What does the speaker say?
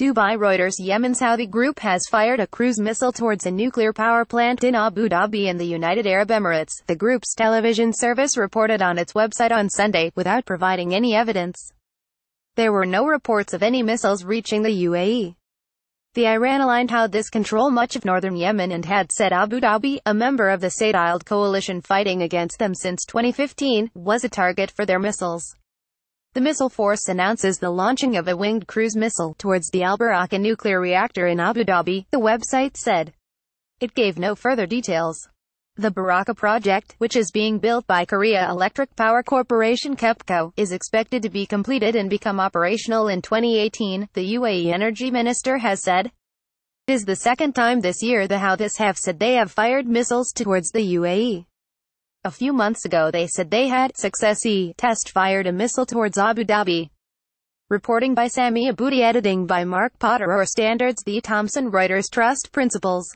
Dubai Reuters. Yemen Houthi group has fired a cruise missile towards a nuclear power plant in Abu Dhabi in the United Arab Emirates, the group's television service reported on its website on Sunday, without providing any evidence. There were no reports of any missiles reaching the UAE. The Iran aligned Houthis control much of northern Yemen and had said Abu Dhabi, a member of the Saad-Iled coalition fighting against them since 2015, was a target for their missiles. The missile force announces the launching of a winged cruise missile towards the Al Barakah nuclear reactor in Abu Dhabi, the website said. It gave no further details. The Barakah project, which is being built by Korea Electric Power Corporation (KEPCO), is expected to be completed and become operational in 2018, the UAE energy minister has said. It is the second time this year the Houthis have said they have fired missiles towards the UAE. A few months ago they said they had test-fired a missile towards Abu Dhabi. Reporting by Sami Aboudi, editing by Mark Potter. Standards: The Thomson Reuters Trust Principles.